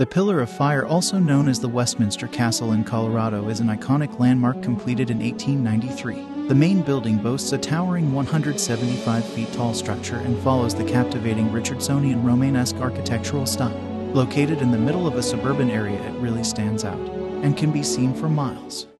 The Pillar of Fire, also known as the Westminster Castle in Colorado, is an iconic landmark completed in 1893. The main building boasts a towering 175 feet tall structure and follows the captivating Richardsonian Romanesque architectural style. Located in the middle of a suburban area, it really stands out and can be seen for miles.